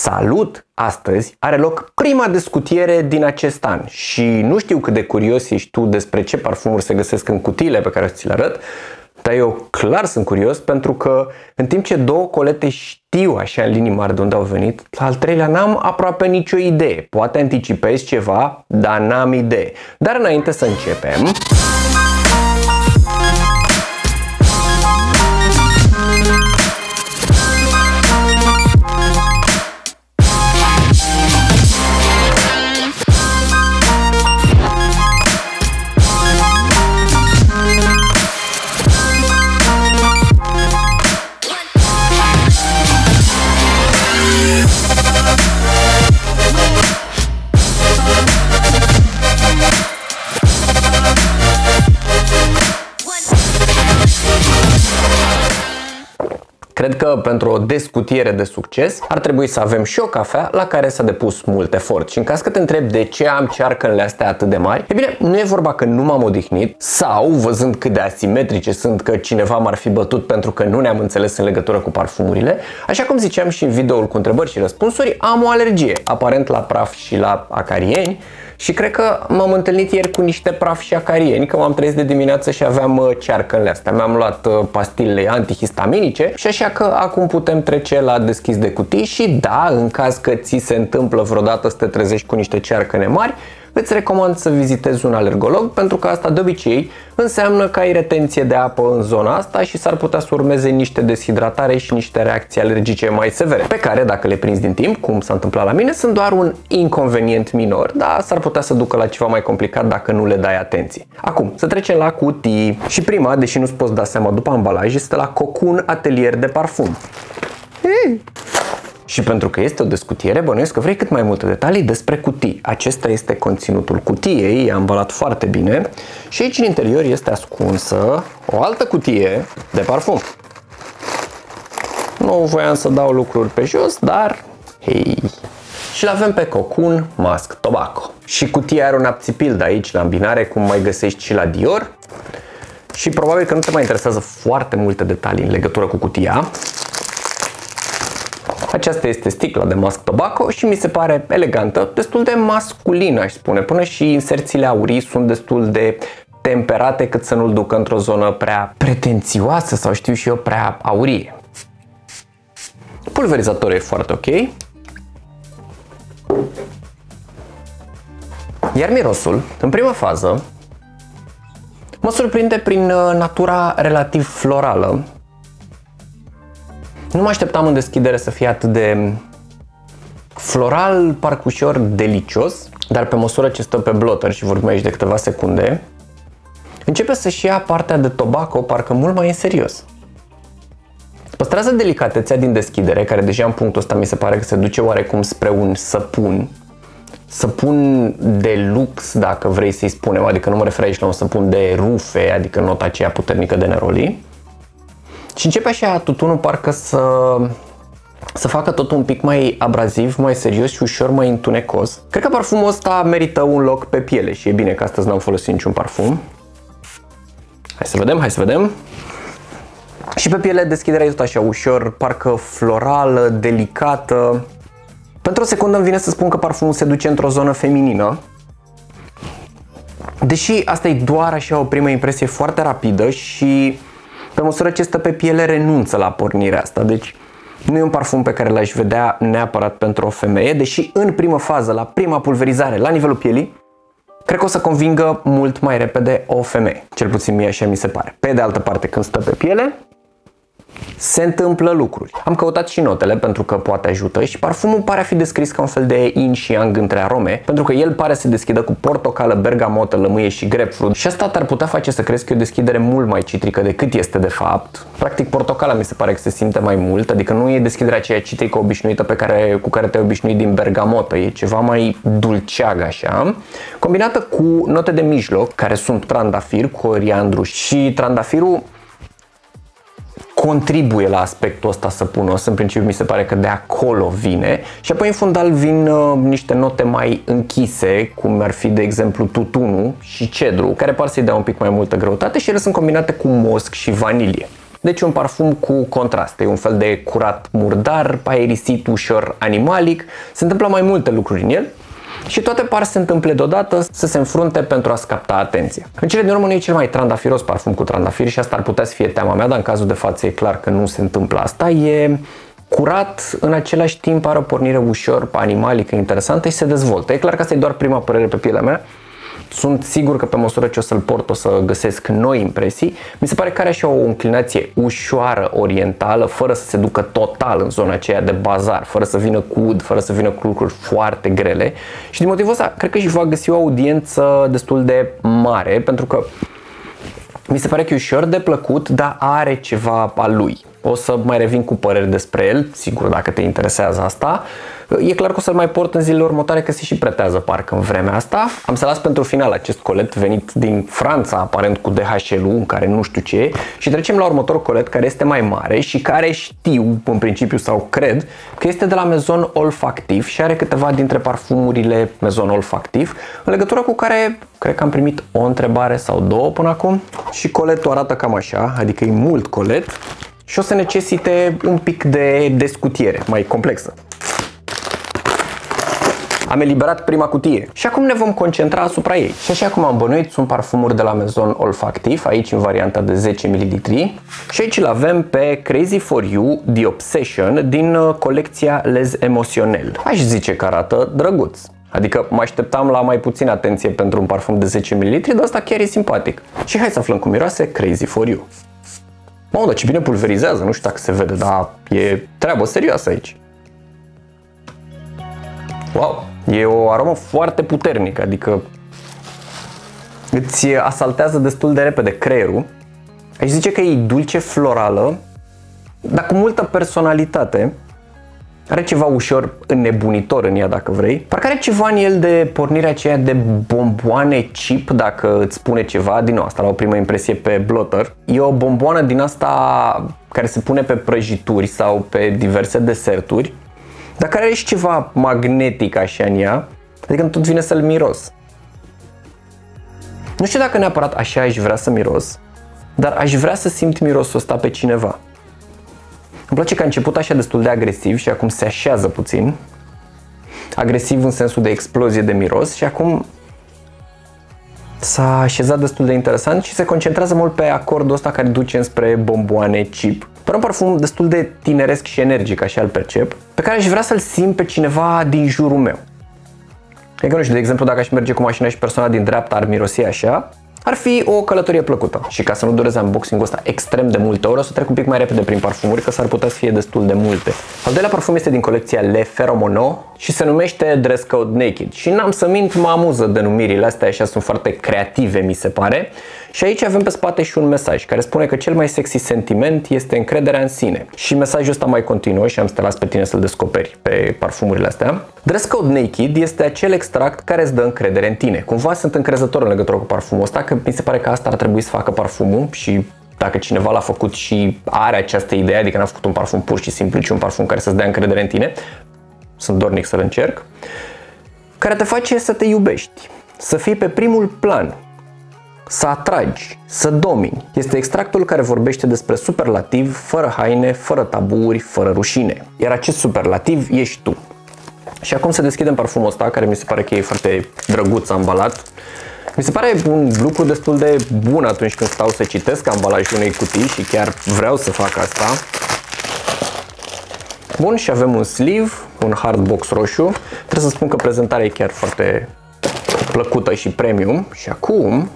Salut! Astăzi are loc prima descutiere din acest an și nu știu cât de curios ești tu despre ce parfumuri se găsesc în cutiile pe care ți le arăt, dar eu clar sunt curios pentru că în timp ce două colete știu așa în linii mari de unde au venit, la al treilea n-am aproape nicio idee. Poate anticipez ceva, dar n-am idee. Dar înainte să începem... Cred că pentru o descutiere de succes ar trebui să avem și o cafea la care s-a depus mult efort. Și în caz că te întreb de ce am cearcănele astea atât de mari, e bine, nu e vorba că nu m-am odihnit sau, văzând cât de asimetrice sunt, că cineva m-ar fi bătut pentru că nu ne-am înțeles în legătură cu parfumurile. Așa cum ziceam și în videoul cu întrebări și răspunsuri, am o alergie, aparent la praf și la acarieni. Și cred că m-am întâlnit ieri cu niște praf și acarieni, că m-am trezit de dimineață și aveam cearcănele astea. Mi-am luat pastile antihistaminice și așa că acum putem trece la deschis de cutii și da, în caz că ți se întâmplă vreodată să te trezești cu niște cearcăne mari, îți recomand să vizitezi un alergolog pentru că asta de obicei înseamnă că ai retenție de apă în zona asta și s-ar putea să urmeze niște deshidratare și niște reacții alergice mai severe, pe care dacă le prinzi din timp, cum s-a întâmplat la mine, sunt doar un inconvenient minor, dar s-ar putea să ducă la ceva mai complicat dacă nu le dai atenție. Acum, să trecem la cutii. Și prima, deși nu-ți poți da seama după ambalaj, este la Cocoon Atelier de Parfum. Hey! Și pentru că este o descutiere, bănuiesc că vrei cât mai multe detalii despre cutii. Acesta este conținutul cutiei, e ambalat foarte bine și aici în interior este ascunsă o altă cutie de parfum. Nu voiam să dau lucruri pe jos, dar hei! Și-l avem pe Cocoon Mask Tobacco. Și cutia are un apțipil de aici la îmbinare, cum mai găsești și la Dior. Și probabil că nu te mai interesează foarte multe detalii în legătură cu cutia. Aceasta este sticla de Mask Tobacco și mi se pare elegantă, destul de masculină, aș spune. Până și inserțiile aurii sunt destul de temperate cât să nu-l ducă într-o zonă prea pretențioasă sau știu și eu prea aurie. Pulverizatorul e foarte ok. Iar mirosul, în prima fază, mă surprinde prin natura relativ florală. Nu mă așteptam în deschidere să fie atât de floral, parcușor, delicios, dar pe măsură ce stă pe blotter și vorbim aici de câteva secunde, începe să-și ia partea de tobacco parcă mult mai în serios. Păstrează delicatețea din deschidere, care deja în punctul ăsta mi se pare că se duce oarecum spre un săpun. Săpun de lux, dacă vrei să-i spunem, adică nu mă refer aici la un săpun de rufe, adică nota aceea puternică de neroli. Și începe așa tutunul parcă să facă totul un pic mai abraziv, mai serios și ușor mai întunecos. Cred că parfumul ăsta merită un loc pe piele și e bine că astăzi n-am folosit niciun parfum. Hai să vedem, hai să vedem. Și pe piele deschiderea e tot așa ușor, parcă florală, delicată. Pentru o secundă îmi vine să spun că parfumul se duce într-o zonă feminină. Deși asta e doar așa o primă impresie foarte rapidă și... pe măsură ce stă pe piele, renunță la pornirea asta, deci nu e un parfum pe care l-aș vedea neapărat pentru o femeie, deși în prima fază, la prima pulverizare, la nivelul pielii, cred că o să convingă mult mai repede o femeie, cel puțin mie așa mi se pare. Pe de altă parte, când stă pe piele, se întâmplă lucruri. Am căutat și notele pentru că poate ajută și parfumul pare a fi descris ca un fel de yin și yang între arome, pentru că el pare să se deschidă cu portocală, bergamotă, lămâie și grapefruit și asta ar putea face să crezi că e o deschidere mult mai citrică decât este de fapt. Practic portocala mi se pare că se simte mai mult, adică nu e deschiderea aceea citrică obișnuită cu care te-ai obișnuit din bergamotă, e ceva mai dulceagă așa, combinată cu note de mijloc care sunt trandafir, coriandru și trandafirul contribuie la aspectul ăsta săpunos, în principiu mi se pare că de acolo vine și apoi în fundal vin niște note mai închise, cum ar fi de exemplu tutunul și cedru, care par să-i dea un pic mai multă greutate și ele sunt combinate cu mosc și vanilie. Deci un parfum cu contrast, e un fel de curat murdar, aerisit, ușor animalic. Se întâmplă mai multe lucruri în el și toate par să se întâmple deodată, să se înfrunte pentru a scapta atenția. În cele din urmă nu e cel mai trandafiros parfum cu trandafiri și asta ar putea să fie teama mea, dar în cazul de față e clar că nu se întâmplă asta. E curat, în același timp are o pornire ușor animalică, interesantă și se dezvoltă. E clar că asta e doar prima părere pe pielea mea. Sunt sigur că pe măsură ce o să-l port o să găsesc noi impresii. Mi se pare că are și o inclinație ușoară orientală, fără să se ducă total în zona aceea de bazar, fără să vină cu ud, fără să vină cu lucruri foarte grele. Și din motivul ăsta cred că și va găsi o audiență destul de mare, pentru că mi se pare că e ușor de plăcut, dar are ceva al lui. O să mai revin cu păreri despre el, sigur, dacă te interesează asta. E clar că o să-l mai port în zilele următoare, că se și pretează parcă în vremea asta. Am să las pentru final acest colet venit din Franța, aparent cu DHL-ul, în care nu știu ce e. Și trecem la următor colet care este mai mare și care știu, în principiu sau cred, că este de la Maison Olfactif și are câteva dintre parfumurile Maison Olfactif, în legătură cu care cred că am primit o întrebare sau două până acum. Și coletul arată cam așa, adică e mult colet. Și o să necesite un pic de descutiere mai complexă. Am eliberat prima cutie și acum ne vom concentra asupra ei. Și așa cum am bănuit, sunt parfumuri de la Maison Olfactif, aici în varianta de 10 ml. Și aici îl avem pe Crazy For You The Obsession din colecția Les Emotionnel. Aș zice că arată drăguț. Adică mă așteptam la mai puțină atenție pentru un parfum de 10 ml, dar asta chiar e simpatic. Și hai să aflăm cum miroase Crazy For You. Mamă, dar ce bine pulverizează, nu știu dacă se vede, dar e treabă serioasă aici. Wow, e o aromă foarte puternică, adică îți asaltează destul de repede creierul. Aș zice că e dulce, florală, dar cu multă personalitate. Are ceva ușor înnebunitor în ea, dacă vrei. Parcă are ceva în el de pornirea aceea de bomboane chip, dacă îți spune ceva. Din nou, asta la o primă impresie pe blotter. E o bomboană din asta care se pune pe prăjituri sau pe diverse deserturi, dar care are și ceva magnetic așa în ea, adică tot vine să-l miros. Nu știu dacă neapărat așa aș vrea să miros, dar aș vrea să simt mirosul ăsta pe cineva. Îmi place că a început așa destul de agresiv și acum se așează puțin. Agresiv în sensul de explozie de miros și acum s-a așezat destul de interesant și se concentrează mult pe acordul ăsta care duce înspre bomboane chip. Dar un parfum destul de tineresc și energic, așa îl percep, pe care aș vrea să-l simt pe cineva din jurul meu. Adică nu știu, de exemplu, dacă aș merge cu mașina și persoana din dreapta ar mirosi așa, ar fi o călătorie plăcută. Și ca să nu dureze unboxing-ul ăsta extrem de multe ore, o să trec un pic mai repede prin parfumuri, că s-ar putea să fie destul de multe. Al doilea parfum este din colecția Les Phéromones și se numește Dress Code Naked. Și n-am să mint, mă amuză denumirile astea, așa sunt foarte creative, mi se pare. Și aici avem pe spate și un mesaj care spune că cel mai sexy sentiment este încrederea în sine. Și mesajul ăsta mai continuă și am să te las pe tine să-l descoperi pe parfumurile astea. Dress Code Naked este acel extract care îți dă încredere în tine. Cumva sunt încrezător în legătură cu parfumul ăsta, că mi se pare că asta ar trebui să facă parfumul și dacă cineva l-a făcut și are această idee, adică n-a făcut un parfum pur și simplu, ci un parfum care să-ți dea încredere în tine, sunt dornic să-l încerc, care te face să te iubești, să fii pe primul plan, să atragi, să domini. Este extractul care vorbește despre superlativ, fără haine, fără taburi, fără rușine. Iar acest superlativ ești tu. Și acum să deschidem parfumul ăsta, care mi se pare că e foarte drăguț ambalat. Mi se pare un lucru destul de bun atunci când stau să citesc ambalajul unei cutii și chiar vreau să fac asta. Bun, și avem un sleeve, un hardbox roșu. Trebuie să spun că prezentarea e chiar foarte plăcută și premium. Și acum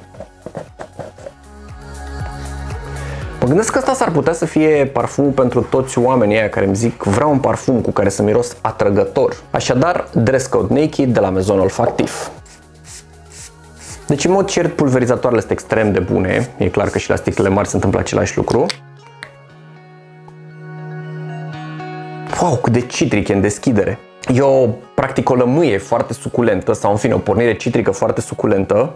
mă gândesc că asta s-ar putea să fie parfumul pentru toți oamenii aia care îmi zic vreau un parfum cu care să miros atrăgător. Așadar, Dress Code Naked de la Maison Olfactif. Deci, în mod cert, pulverizatoarele sunt extrem de bune. E clar că și la sticlele mari se întâmplă același lucru. Wow, cât de citric e în deschidere! E o, practic, o lămâie foarte suculentă sau, în fine, o pornire citrică foarte suculentă,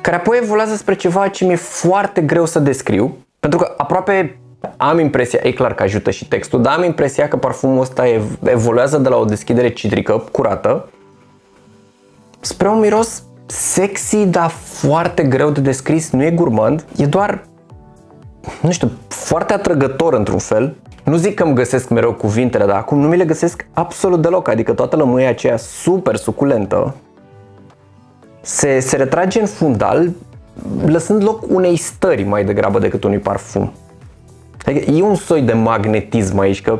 care apoi evoluează spre ceva ce mi-e foarte greu să descriu, pentru că aproape am impresia, e clar că ajută și textul, dar am impresia că parfumul ăsta evoluează de la o deschidere citrică, curată, spre un miros sexy, dar foarte greu de descris, nu e gurmand, e doar nu știu, foarte atrăgător într-un fel. Nu zic că îmi găsesc mereu cuvintele, dar acum nu mi le găsesc absolut deloc, adică toată lămâia aceea super suculentă se retrage în fundal, lăsând loc unei stări mai degrabă decât unui parfum. Adică e un soi de magnetism aici, că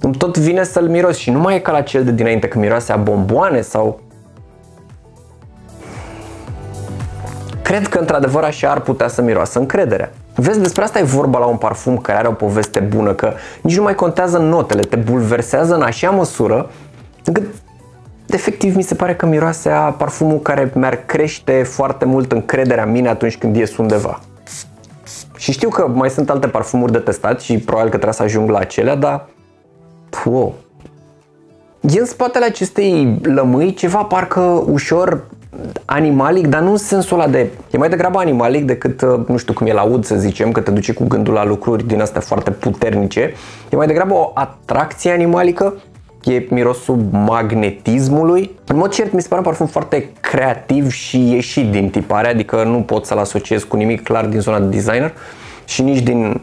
îmi tot vine să-l miros și nu mai e ca la cel de dinainte, că miroase a bomboane sau... Cred că într-adevăr așa ar putea să miroasă încrederea. Vezi, despre asta e vorba la un parfum care are o poveste bună, că nici nu mai contează notele, te bulversează în așa măsură încât efectiv mi se pare că miroase a parfumul care mi-ar crește foarte mult încrederea în mine atunci când ies undeva. Și știu că mai sunt alte parfumuri de testat și probabil că trebuie să ajung la acelea, dar... Wow. E în spatele acestei lămâi ceva parcă ușor animalic, dar nu în sensul ăla de... E mai degrabă animalic decât, nu știu cum e la ud, să zicem, că te duce cu gândul la lucruri din astea foarte puternice. E mai degrabă o atracție animalică, e mirosul magnetismului. În mod cert, mi se pare un parfum foarte creativ și ieșit din tipare, adică nu pot să-l asociez cu nimic clar din zona de designer și nici din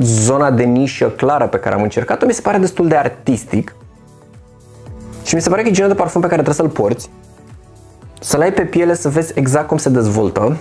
zona de nișă clară pe care am încercat-o. Mi se pare destul de artistic și mi se pare că e genul de parfum pe care trebuie să-l porți, să-l ai pe piele, să vezi exact cum se dezvoltă,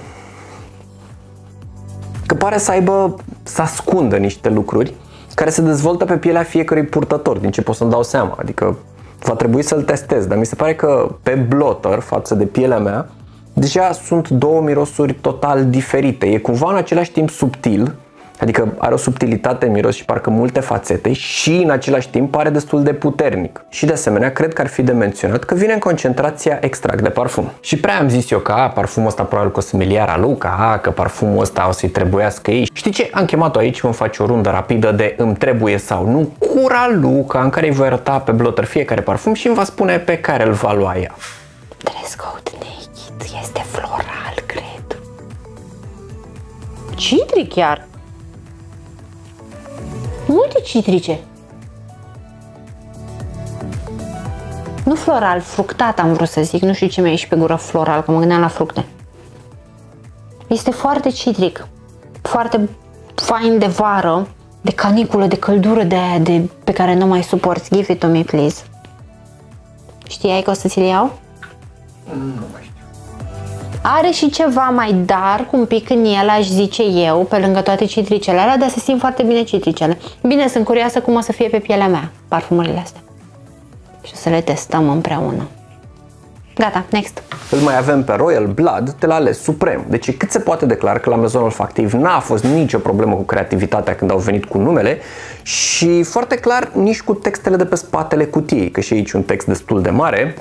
că pare să ascundă niște lucruri care se dezvoltă pe pielea fiecărui purtător, din ce pot să-mi dau seama, adică va trebui să-l testez, dar mi se pare că pe blotter, față de pielea mea, deja sunt două mirosuri total diferite. E cumva în același timp subtil, adică are o subtilitate în miros și parcă multe fațete, și în același timp pare destul de puternic. Și de asemenea, cred că ar fi de menționat că vine în concentrația extract de parfum. Și prea am zis eu că parfumul ăsta probabil că o să-mi-l ia lui, că parfumul ăsta o să-i trebuiască ei. Știi ce? Am chemat-o aici, vom face o rundă rapidă de îmi trebuie sau nu cu Raluca, în care îi voi arăta pe blotter fiecare parfum și îmi va spune pe care îl va lua ea. Dress Code Naked este floral, cred. Citric chiar. Multe citrice. Nu floral, fructat am vrut să zic. Nu știu ce mi-a ieșit pe gură floral, că mă gândeam la fructe. Este foarte citric. Foarte fain de vară, de caniculă, de căldură de aia pe care nu mai suporți. Give it to me, please. Știai că o să ți-l iau? Nu mai știu. Are și ceva mai dark, un pic în el, aș zice eu, pe lângă toate citricele alea, dar se simt foarte bine citricele. Bine, sunt curioasă cum o să fie pe pielea mea parfumurile astea. Și o să le testăm împreună. Gata, next. Îl mai avem pe Royal Blood de la Les Supremes. Deci cât se poate declar că la Maison Olfactif n-a fost nicio problemă cu creativitatea când au venit cu numele și foarte clar nici cu textele de pe spatele cutiei, că și aici un text destul de mare,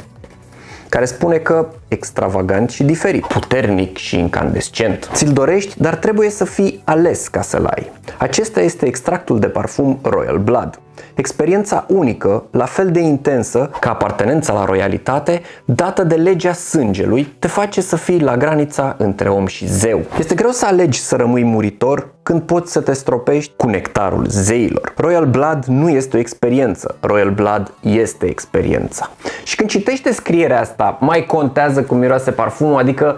care spune că extravagant și diferit, puternic și incandescent. Ți-l dorești, dar trebuie să fii ales ca să-l ai. Acesta este extractul de parfum Royal Blood. Experiența unică, la fel de intensă ca apartenența la royalitate, dată de legea sângelui, te face să fii la granița între om și zeu. Este greu să alegi să rămâi muritor când poți să te stropești cu nectarul zeilor. Royal Blood nu este o experiență, Royal Blood este experiența. Și când citești descrierea asta, mai contează cum miroase parfumul, adică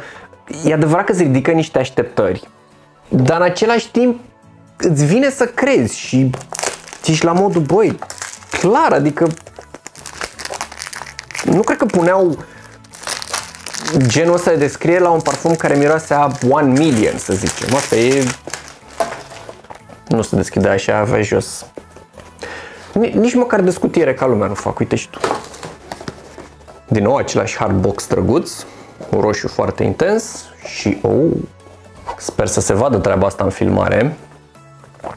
e adevărat că îți ridică niște așteptări, dar în același timp îți vine să crezi și... Ești la modul, băi, clar, adică nu cred că puneau genul ăsta de descriere la un parfum care miroase a 1 million, să zicem. Asta e... Nu se deschide așa, avea jos. Nici măcar de scutiere ca lumea nu fac, uite și tu. Din nou același hardbox drăguț, un roșu foarte intens și... Oh, sper să se vadă treaba asta în filmare.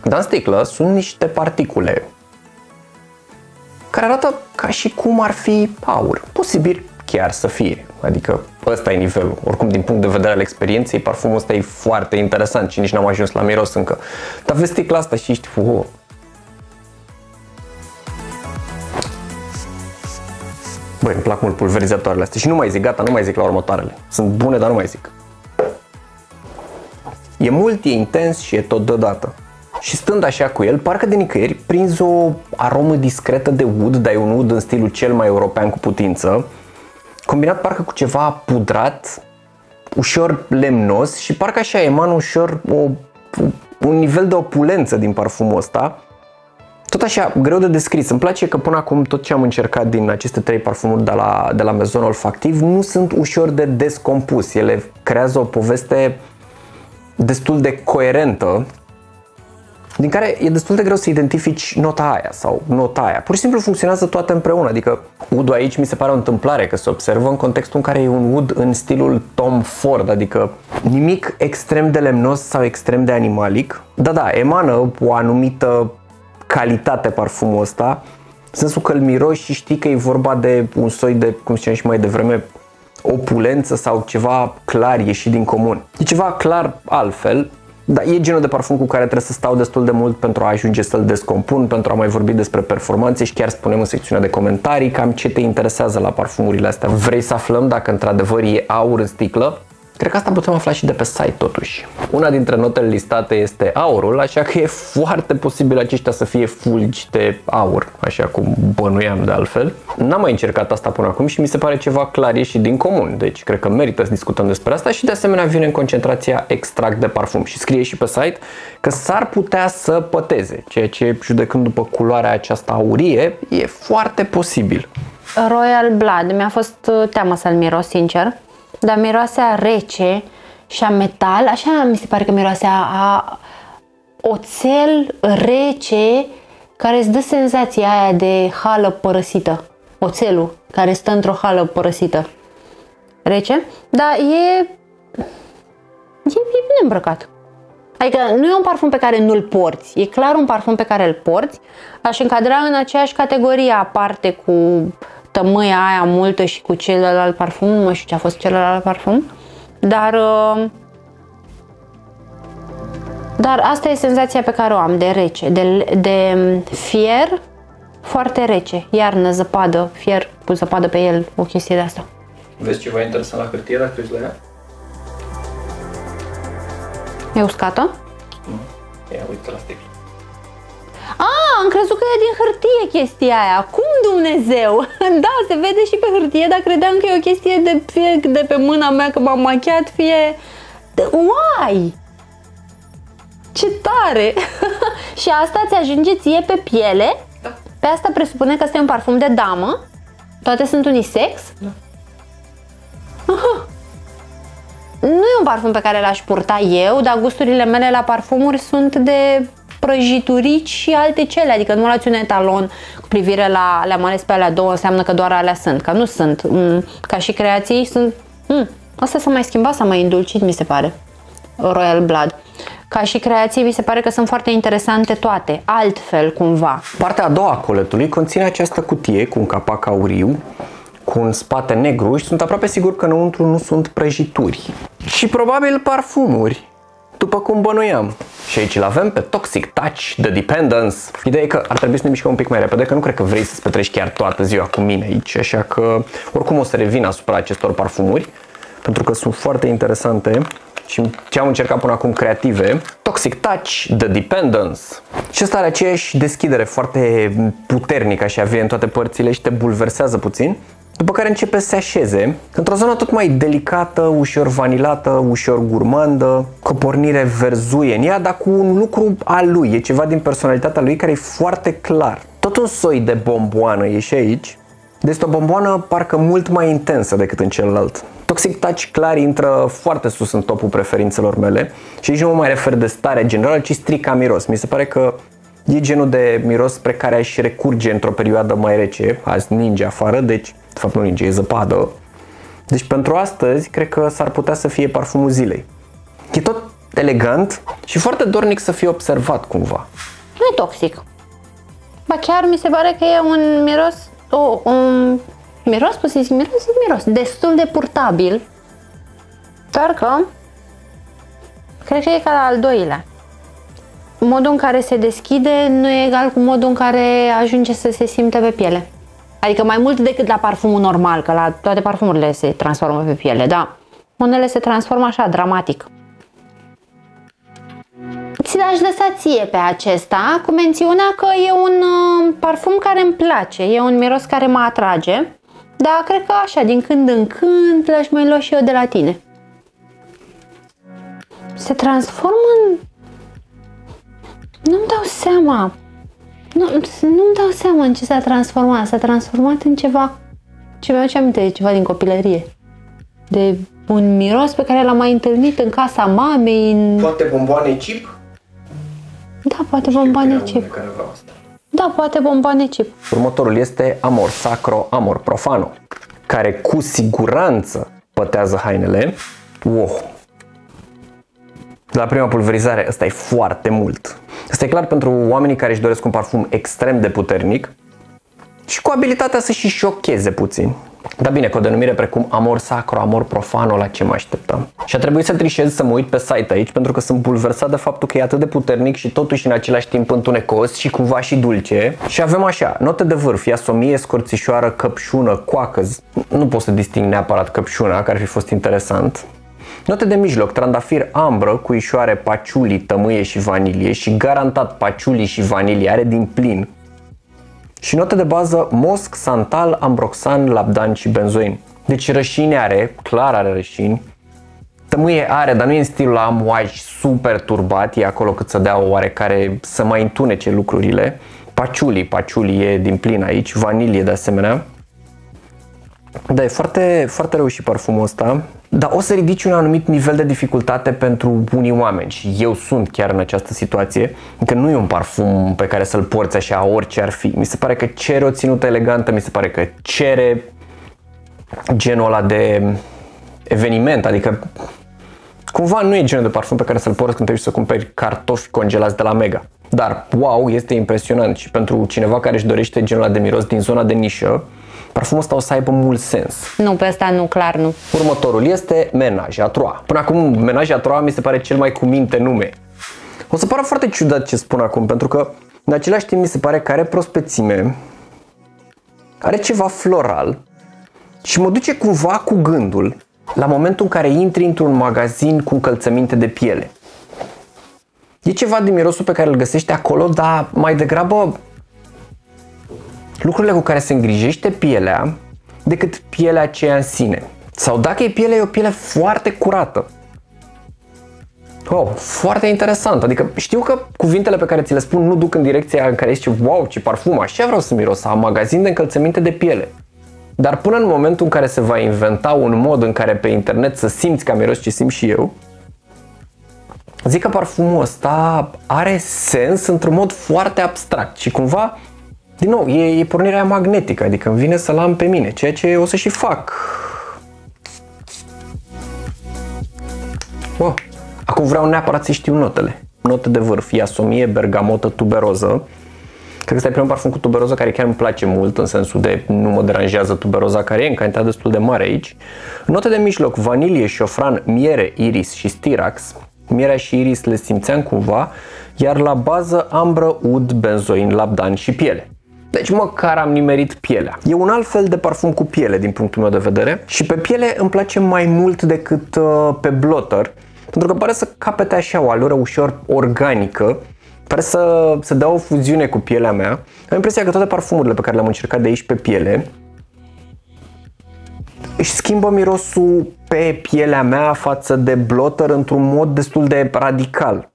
Dar în sticlă sunt niște particule care arată ca și cum ar fi aur. Posibil chiar să fie. Adică ăsta e nivelul. Oricum, din punct de vedere al experienței, parfumul ăsta e foarte interesant și nici n-am ajuns la miros încă. Dar vezi sticla asta și ești... Wow. Băi, îmi plac mult pulverizatoarele astea și nu mai zic, gata, nu mai zic la următoarele. Sunt bune, dar nu mai zic. E mult, e intens și e tot deodată. Și stând așa cu el, parcă de nicăieri prinzi o aromă discretă de ud, dar e un ud în stilul cel mai european cu putință, combinat parcă cu ceva pudrat, ușor lemnos și parcă așa emană ușor o un nivel de opulență din parfumul ăsta. Tot așa, greu de descris. Îmi place că până acum tot ce am încercat din aceste 3 parfumuri de la Maison Olfactif nu sunt ușor de descompus. Ele creează o poveste destul de coerentă, din care e destul de greu să identifici nota aia sau nota aia. Pur și simplu funcționează toate împreună, adică udul aici mi se pare o întâmplare că se observă în contextul în care e un ud în stilul Tom Ford, adică nimic extrem de lemnos sau extrem de animalic. Da, emană o anumită calitate parfumul ăsta, în sensul că îl miroși și știi că e vorba de un soi de, cum ziceam și mai devreme, opulență sau ceva clar ieșit din comun. E ceva clar altfel. Da, e genul de parfum cu care trebuie să stau destul de mult pentru a ajunge să-l descompun, pentru a mai vorbi despre performanțe și chiar spunem în secțiunea de comentarii cam ce te interesează la parfumurile astea. Vrei să aflăm dacă într-adevăr e aur în sticlă? Cred că asta putem afla și de pe site totuși. Una dintre notele listate este aurul, așa că e foarte posibil aceștia să fie fulgi de aur, așa cum bănuiam de altfel. N-am mai încercat asta până acum și mi se pare ceva clar ieșit din comun, deci cred că merită să discutăm despre asta și de asemenea vine în concentrația extract de parfum și scrie și pe site că s-ar putea să păteze, ceea ce, judecând după culoarea aceasta aurie, e foarte posibil. Royal Blood, mi-a fost teamă să-l miros, sincer. Dar miroase a rece și a metal, așa mi se pare că miroase a oțel rece care îți dă senzația aia de hală părăsită. Oțelul care stă într-o hală părăsită. Rece, dar e bine îmbrăcat. Adică nu e un parfum pe care nu-l porți, e clar un parfum pe care îl porți. Aș încadra în aceeași categorie aparte cu tămâia aia multă și cu celălalt parfum, nu știu ce a fost celălalt parfum, dar asta e senzația pe care o am, de rece, de fier foarte rece, iarnă, zăpadă, fier cu zăpadă pe el, o chestie de asta. Vezi ceva interesant la hârtie dacă ești la ea? E uscată? Nu, ia uite la sticlă. Ah, am crezut că e din hârtie chestia aia. Cum, Dumnezeu? Da, se vede și pe hârtie, dar credeam că e o chestie de fie de pe mâna mea că m-am machiat, fie... Uai! Ce tare! Și asta ți ajunge ție pe piele? Da. Pe asta presupune că asta e un parfum de damă? Toate sunt unisex? Da. Aha. Nu e un parfum pe care l-aș purta eu, dar gusturile mele la parfumuri sunt de... prăjiturici și alte cele, adică nu luați un etalon cu privire la, mai ales pe alea două, înseamnă că doar alea sunt, că nu sunt, ca și creații sunt, asta s-a mai schimbat, s-a mai îndulcit, mi se pare, Royal Blood. Ca și creații, mi se pare că sunt foarte interesante toate, altfel cumva. Partea a doua a coletului conține această cutie cu un capac auriu, cu un spate negru și sunt aproape sigur că înăuntru nu sunt prăjituri. Și probabil parfumuri. După cum bănuiam. Și aici îl avem pe Toxic Touch The Dependence. Ideea e că ar trebui să ne mișcăm un pic mai repede, că nu cred că vrei să-ți petreci chiar toată ziua cu mine aici, așa că oricum o să revin asupra acestor parfumuri, pentru că sunt foarte interesante și ce am încercat până acum creative. Toxic Touch The Dependence. Și ăsta are aceeași deschidere foarte puternică, așa vine în toate părțile și te bulversează puțin. După care începe să se așeze într-o zonă tot mai delicată, ușor vanilată, ușor gurmandă, cu o pornire verzuie în ea, dar cu un lucru al lui, e ceva din personalitatea lui care e foarte clar. Tot un soi de bomboană e și aici, deci o bomboană parcă mult mai intensă decât în celălalt. Toxic Touch clar intră foarte sus în topul preferințelor mele și aici nu mă mai refer de stare generală, ci strict ca miros. Mi se pare că e genul de miros spre care aș recurge într-o perioadă mai rece, azi ninge afară, deci de fapt nu ninge, e zăpadă. Deci pentru astăzi cred că s-ar putea să fie parfumul zilei. E tot elegant și foarte dornic să fie observat cumva. Nu e toxic. Ba chiar mi se pare că e un miros, un miros destul de purtabil. Doar că cred că e ca la al doilea. Modul în care se deschide nu e egal cu modul în care ajunge să se simte pe piele. Adică mai mult decât la parfumul normal, că la toate parfumurile se transformă pe piele, da. Unele se transformă așa, dramatic. Ți l-aș lăsa ție pe acesta, cu mențiunea că e un parfum care îmi place, e un miros care mă atrage, dar cred că așa, din când în când, l-aș mai lua și eu de la tine. Se transformă în... Nu-mi dau seama. Nu-mi dau seama în ce s-a transformat. S-a transformat în ceva ce mi-aduce aminte de ceva din copilărie. De un miros pe care l-am mai întâlnit în casa mamei. În... Poate bomboane chip? Da, poate bomboane chip. Da, poate bomboane chip. Următorul este Amor Sacro, Amor Profano, care cu siguranță pătează hainele. Wow! La prima pulverizare, ăsta e foarte mult. Asta e clar pentru oamenii care își doresc un parfum extrem de puternic și cu abilitatea să și șocheze puțin. Dar bine, cu o denumire precum Amor Sacro, Amor Profano, la ce mă așteptam? Și a trebuit să trișez să mă uit pe site aici, pentru că sunt bulversat de faptul că e atât de puternic și totuși în același timp întunecos și cumva și dulce. Și avem așa, note de vârf, iasomie, scorțișoară, căpșună, coacăz. Nu pot să disting neapărat căpșuna, care ar fi fost interesant. Note de mijloc, trandafir ambră, cuișoare, paciuli, tămâie și vanilie și garantat paciuli și vanilie are din plin. Și note de bază, mosc, santal, ambroxan, labdan și benzoin. Deci rășini are, clar are rășini. Tămâie are, dar nu e în stilul amuaj super turbat, e acolo cât să dea o oarecare să mai întunece lucrurile. Paciuli, paciuli e din plin aici, vanilie de asemenea. Da, e foarte, foarte reușit parfumul ăsta, dar o să ridici un anumit nivel de dificultate pentru unii oameni și eu sunt chiar în această situație, că nu e un parfum pe care să-l porți așa orice ar fi. Mi se pare că cere o ținută elegantă, mi se pare că cere genul ăla de eveniment, adică cumva nu e genul de parfum pe care să-l porți când te duci să cumperi cartofi congelați de la Mega. Dar wow, este impresionant și pentru cineva care își dorește genul ăla de miros din zona de nișă, parfumul ăsta o să aibă mult sens. Nu, pe asta nu, clar nu. Următorul este Ménage à Trois. Până acum, Ménage à Trois mi se pare cel mai cu minte nume. O să pară foarte ciudat ce spun acum, pentru că în același timp mi se pare că are prospețime, are ceva floral și mă duce cumva cu gândul la momentul în care intri într-un magazin cu încălțăminte de piele. E ceva din mirosul pe care îl găsești acolo, dar mai degrabă lucrurile cu care se îngrijește pielea decât pielea aceea în sine. Sau dacă e pielea, e o piele foarte curată. Wow, foarte interesant. Adică știu că cuvintele pe care ți le spun nu duc în direcția în care ești wow, ce parfum, așa vreau să miros, am magazin de încălțăminte de piele. Dar până în momentul în care se va inventa un mod în care pe internet să simți ca miros ce simt și eu, zic că parfumul ăsta are sens într-un mod foarte abstract și cumva, din nou, e pornirea magnetică, adică îmi vine să-l am pe mine, ceea ce o să și fac. Wow. Acum vreau neapărat să știu notele. Note de vârf, iasomie, bergamotă, tuberoză. Cred că ăsta e primul parfum cu tuberoză care chiar îmi place mult, în sensul de nu mă deranjează tuberoza, care e în cantitate destul de mare aici. Note de mijloc, vanilie, șofran, miere, iris și stirax. Mierea și iris le simțeam cumva, iar la bază ambră, ud, benzoin, labdan și piele. Deci măcar am nimerit pielea. E un alt fel de parfum cu piele din punctul meu de vedere și pe piele îmi place mai mult decât pe blotter, pentru că pare să capete așa o alură ușor organică, pare să dea o fuziune cu pielea mea. Am impresia că toate parfumurile pe care le-am încercat de aici pe piele își schimbă mirosul pe pielea mea față de blotter într-un mod destul de radical.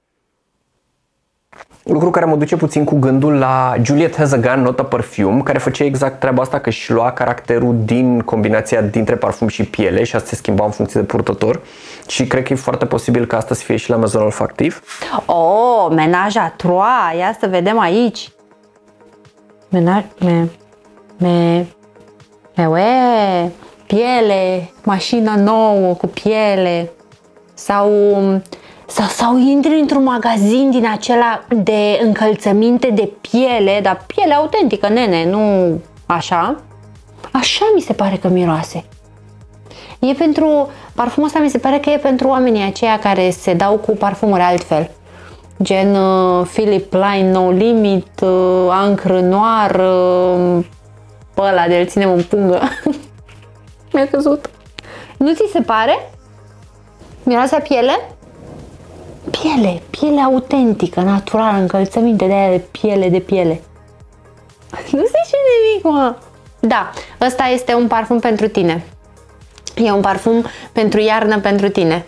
Lucru care mă duce puțin cu gândul la Juliette Hezegan, nota perfume, care făcea exact treaba asta, că își lua caracterul din combinația dintre parfum și piele și asta se schimba în funcție de purtător și cred că e foarte posibil că asta să fie și la Maison Olfactif. Oh, Ménage à Trois, ia să vedem aici. Piele, mașină nouă cu piele sau intri într-un magazin din acela de încălțăminte de piele, dar piele autentică, nene, nu așa. Așa mi se pare că miroase. E pentru, parfumul ăsta mi se pare că e pentru oamenii aceia care se dau cu parfumuri altfel. Gen Philip Line, No Limit, Chambre Noir, pe ăla de-l ținem în pungă. Mi-a căzut. Nu ți se pare? Miroase a piele? Piele autentică, naturală, încălțăminte de aia de piele. Nu se știe nimic, mă. Da, ăsta este un parfum pentru tine. E un parfum pentru iarnă pentru tine.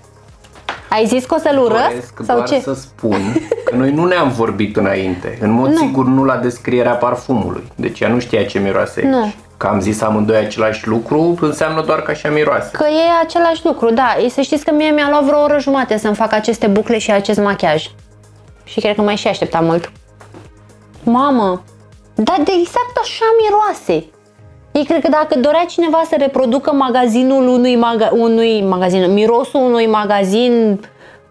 Ai zis că o să-l urăsc? Sau ce? Să spun că noi nu ne-am vorbit înainte. În mod sigur nu la descrierea parfumului. Deci ea nu știa ce miroase aici. Nu. Că am zis amândoi același lucru, înseamnă doar că așa miroase. Că e același lucru, da. Să știți că mie mi-a luat vreo oră jumate să-mi fac aceste bucle și acest machiaj. Și cred că mai și așteptam mult. Mamă! Dar de exact așa miroase. Ei, cred că dacă dorea cineva să reproducă magazinul mirosul unui magazin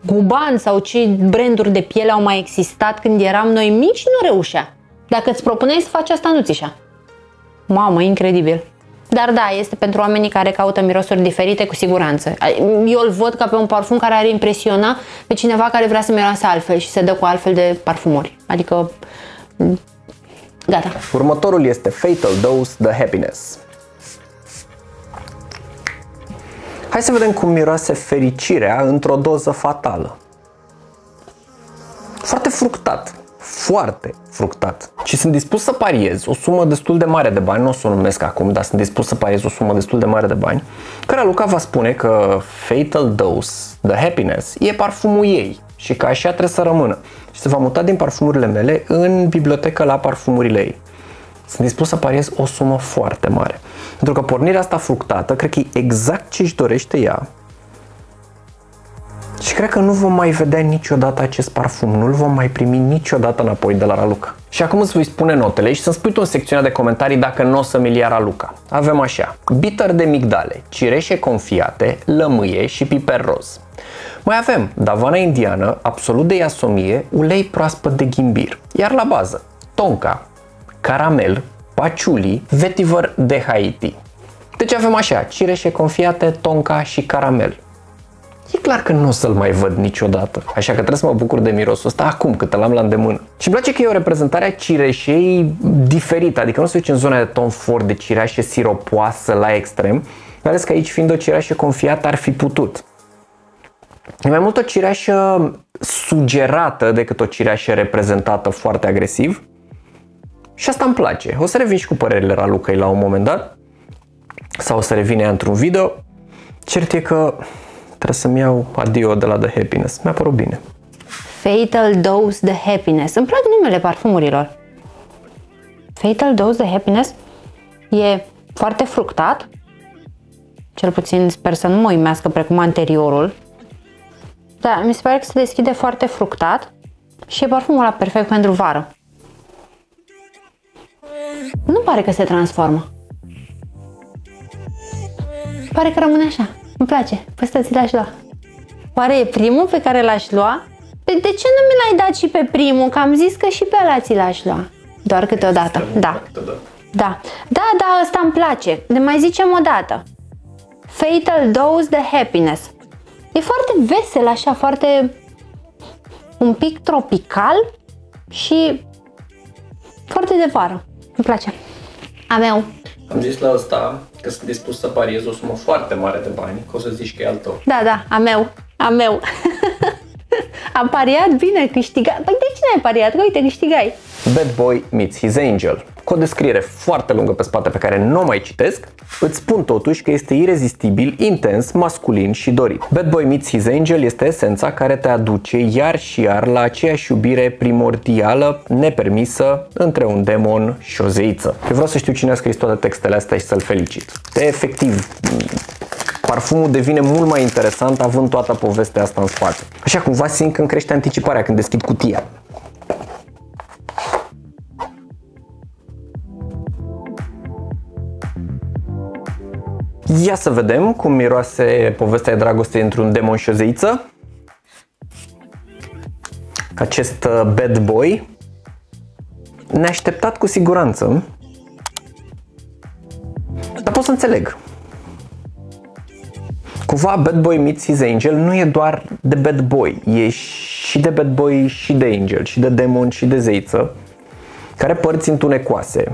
cuban sau ce branduri de piele au mai existat când eram noi mici, nu reușea. Dacă îți propuneai să faci asta, nu ți-șa. Mamă, incredibil. Dar da, este pentru oamenii care caută mirosuri diferite, cu siguranță. Eu îl văd ca pe un parfum care ar impresiona pe cineva care vrea să miroase altfel și se dă cu altfel de parfumuri. Adică... Gata. Următorul este Fatal Dose The Happiness. Hai să vedem cum miroase fericirea într-o doză fatală. Foarte fructat. Foarte fructat. Și sunt dispus să pariez o sumă destul de mare de bani, nu o să o numesc acum, dar sunt dispus să pariez o sumă destul de mare de bani, care Luca va spune că Fatal Dose The Happiness e parfumul ei și că așa trebuie să rămână. Și se va muta din parfumurile mele în bibliotecă la parfumurile ei. Sunt dispus să pariez o sumă foarte mare. Pentru că pornirea asta fructată, cred că e exact ce își dorește ea. Și cred că nu vom mai vedea niciodată acest parfum, nu-l vom mai primi niciodată înapoi de la Raluca. Și acum îți voi spune notele și să-mi spui tu în secțiunea de comentarii dacă nu o să mi-l ia Raluca. Avem așa, bitter de migdale, cireșe confiate, lămâie și piper roz. Mai avem davana indiană, absolut de iasomie, ulei proaspăt de ghimbir. Iar la bază, tonka, caramel, paciuli, vetiver de Haiti. Deci avem așa, cireșe confiate, tonka și caramel. E clar că nu o să-l mai văd niciodată, așa că trebuie să mă bucur de mirosul ăsta acum, cât îl am la îndemână. Și îmi place că e o reprezentare a cireșei diferită, adică nu se duce în zona de ton fort, de cireașe siropoasă la extrem, mai ales că aici, fiind o cireașă confiată, ar fi putut. E mai mult o cireașă sugerată decât o cireașă reprezentată foarte agresiv. Și asta îmi place. O să revin și cu părerile Ralucăi la un moment dat, sau o să revine într-un video. Cert e că trebuie să-mi iau adio de la The Happiness. Mi-a părut bine. Fatal Dose The Happiness. Îmi plac numele parfumurilor. Fatal Dose The Happiness e foarte fructat. Cel puțin sper să nu mă uimească precum anteriorul. Da, mi se pare că se deschide foarte fructat și e parfumul ăla perfect pentru vară. Nu pare că se transformă. Pare că rămâne așa. Îmi place. Păi să ți l-aș lua. Oare e primul pe care l-aș lua? Păi de ce nu mi l-ai dat și pe primul? Că am zis că și pe ăla ți l-aș lua. Doar câteodată. Da. Da, da, ăsta îmi place. Ne mai zicem o dată. Fatal Dose The Happiness. E foarte vesel, așa, foarte un pic tropical și foarte de vară. Îmi place. A meu. Am zis la ăsta că sunt dispus să pariez o sumă foarte mare de bani, că o să zici că e al tău. Da, da, a meu. A meu. Am pariat bine, câștigat. Păi de ce n-ai pariat? Că uite, câștigai. Bad Boy Meets His Angel. Cu o descriere foarte lungă pe spate pe care nu o mai citesc, îți spun totuși că este irezistibil, intens, masculin și dorit. Bad Boy Meets His Angel este esența care te aduce iar și iar la aceeași iubire primordială, nepermisă, între un demon și o zeiță. Eu vreau să știu cine a scris toate textele astea și să-l felicit. Efectiv, parfumul devine mult mai interesant având toată povestea asta în spate. Așa cumva simt că îmi crește anticiparea când deschid cutia. Ia să vedem cum miroase povestea de dragoste între un demon și o zeiță. Acest bad boy neașteptat cu siguranță, dar pot să înțeleg. Cumva Bad Boy Meets His Angel nu e doar de bad boy, e și de bad boy și de angel, și de demon și de zeiță, care părți întunecoase.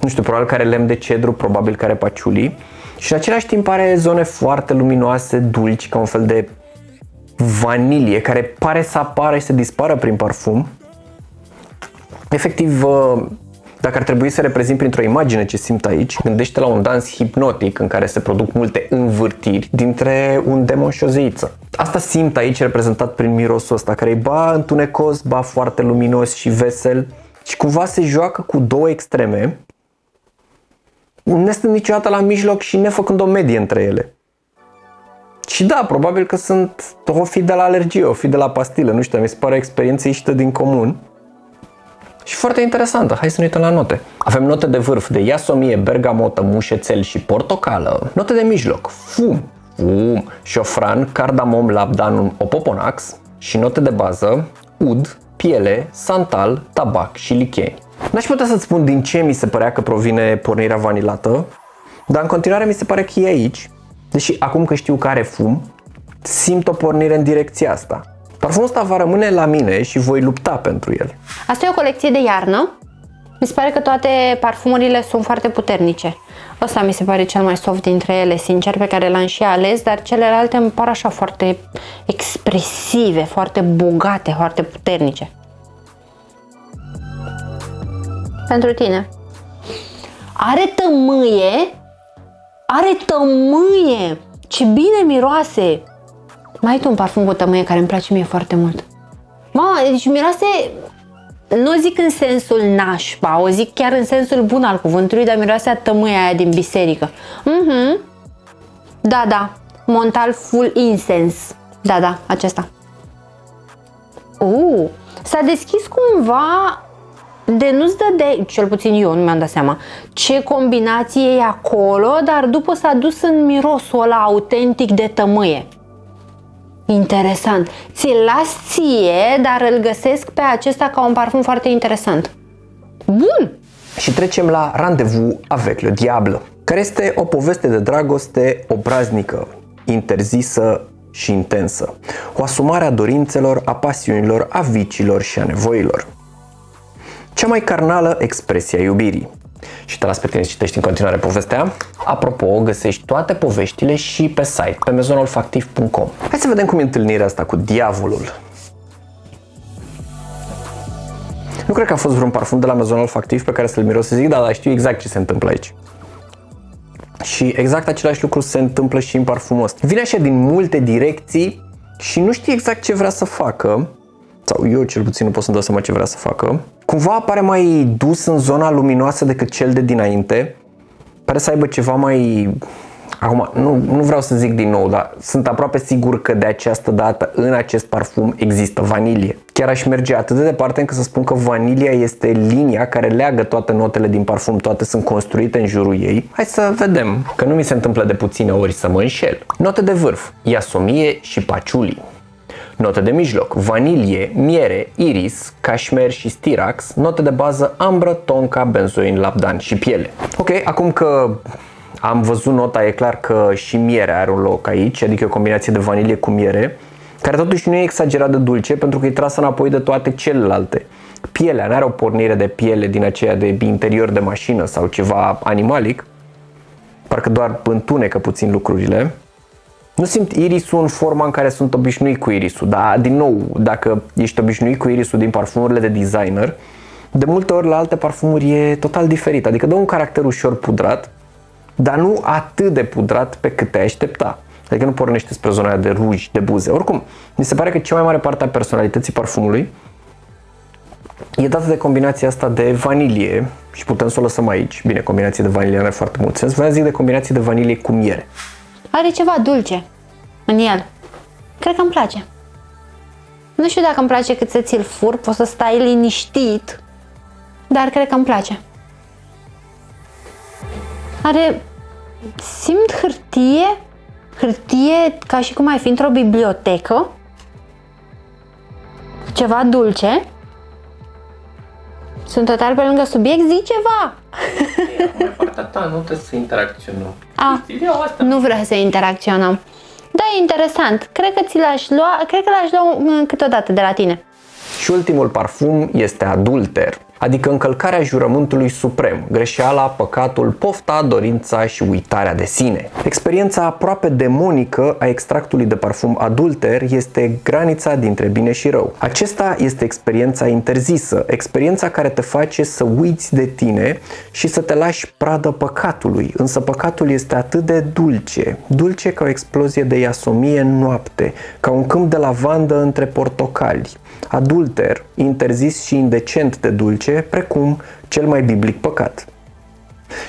Nu știu, probabil care lemn de cedru, probabil care paciulii. Și în același timp are zone foarte luminoase, dulci, ca un fel de vanilie care pare să apară și să dispară prin parfum. Efectiv, Dacă ar trebui să reprezint printr-o imagine ce simt aici, gândește la un dans hipnotic în care se produc multe învârtiri dintre un demon și o zeiță. Asta simt aici reprezentat prin mirosul ăsta, care e ba întunecos, ba foarte luminos și vesel și cumva se joacă cu două extreme, nestând niciodată la mijloc și nefăcând o medie între ele. Și da, probabil că sunt o fi de la alergie, o fi de la pastilă, nu știu, mi se pare o experiență ieșită din comun. Și foarte interesantă, hai să ne uităm la note. Avem note de vârf de iasomie, bergamotă, mușețel și portocală, note de mijloc, fum, șofran, cardamom, labdanum, opoponax și note de bază, ud, piele, santal, tabac și licheni. N-aș putea să-ți spun din ce mi se părea că provine pornirea vanilată, dar în continuare mi se pare că e aici, deși acum că știu că are fum, simt o pornire în direcția asta. Parfumul ăsta va rămâne la mine și voi lupta pentru el. Asta e o colecție de iarnă. Mi se pare că toate parfumurile sunt foarte puternice. Ăsta mi se pare cel mai soft dintre ele, sincer, pe care l-am și ales, dar celelalte îmi par așa foarte expresive, foarte bogate, foarte puternice. Pentru tine. Are tămâie. Are tămâie. Ce bine miroase. Mai ai tu un parfum cu tămâie care îmi place mie foarte mult. Mama, deci miroase, nu zic în sensul nașpa, o zic chiar în sensul bun al cuvântului, dar miroase a tămâie aia din biserică. Da, da, Montal Full Incense. Da, da, acesta. S-a deschis cumva de nu-ți dădeai, cel puțin eu nu mi-am dat seama, ce combinație e acolo, dar după s-a dus în mirosul ăla autentic de tămâie. Interesant. Ți-l las ție, dar îl găsesc pe acesta ca un parfum foarte interesant. Bun! Și trecem la Rendez-vous avec le Diablo, care este o poveste de dragoste obraznică, interzisă și intensă. O asumare a dorințelor, a pasiunilor, a vicilor și a nevoilor. Cea mai carnală expresie a iubirii. Și te las pe tine să citești în continuare povestea. Apropo, găsești toate poveștile și pe site, pe maisonolfactif.com. Hai să vedem cum e întâlnirea asta cu diavolul. Nu cred că a fost vreun parfum de la Maison Olfactif pe care să-l miros să zic, dar știu exact ce se întâmplă aici. Și exact același lucru se întâmplă și în parfumul ăsta. Vine așa din multe direcții și nu știi exact ce vrea să facă. Sau eu cel puțin nu pot să-mi dau seama ce vrea să facă. Cumva apare mai dus în zona luminoasă decât cel de dinainte. Pare să aibă ceva mai... Acum, nu vreau să zic din nou, dar sunt aproape sigur că de această dată în acest parfum există vanilie. Chiar aș merge atât de departe încât să spun că vanilia este linia care leagă toate notele din parfum, toate sunt construite în jurul ei. Hai să vedem, că nu mi se întâmplă de puține ori să mă înșel. Note de vârf, iasomie și paciulii. Note de mijloc, vanilie, miere, iris, cașmer și stirax, note de bază, ambră, tonka, benzoin, labdan și piele. Ok, acum că am văzut nota, e clar că și miere are un loc aici, adică o combinație de vanilie cu miere, care totuși nu e exagerat de dulce pentru că e trasă înapoi de toate celelalte. Pielea nu are o pornire de piele din aceea de interior de mașină sau ceva animalic, parcă doar întunecă puțin lucrurile. Nu simt irisul în forma în care sunt obișnuit cu irisul, dar din nou, dacă ești obișnuit cu irisul din parfumurile de designer, de multe ori la alte parfumuri e total diferit, adică dă un caracter ușor pudrat, dar nu atât de pudrat pe cât te-ai aștepta, adică nu pornește spre zona de ruj, de buze. Oricum, mi se pare că cea mai mare parte a personalității parfumului e dată de combinația asta de vanilie și putem să o lăsăm aici. Bine, combinație de vanilie nu are foarte mult sens, vreau să zic de combinație de vanilie cu miere. Are ceva dulce în el. Cred că îmi place. Nu știu dacă îmi place cât să ți-l fur, poți să stai liniștit, dar cred că îmi place. Are... simt hârtie, hârtie ca și cum ai fi într-o bibliotecă, ceva dulce. Sunt total pe lângă subiect, zi ceva! Ei, partea ta, nu trebuie să interacționăm. Nu vreau să interacționăm. Da, e interesant. Cred că cred că l-aș lua câteodată de la tine. Și ultimul parfum este Adulter, adică încălcarea jurământului suprem, greșeala, păcatul, pofta, dorința și uitarea de sine. Experiența aproape demonică a extractului de parfum Adulter este granița dintre bine și rău. Acesta este experiența interzisă, experiența care te face să uiți de tine și să te lași pradă păcatului, însă păcatul este atât de dulce, dulce ca o explozie de iasomie în noapte, ca un câmp de lavandă între portocali. Adulter, interzis și indecent de dulce, precum cel mai biblic păcat.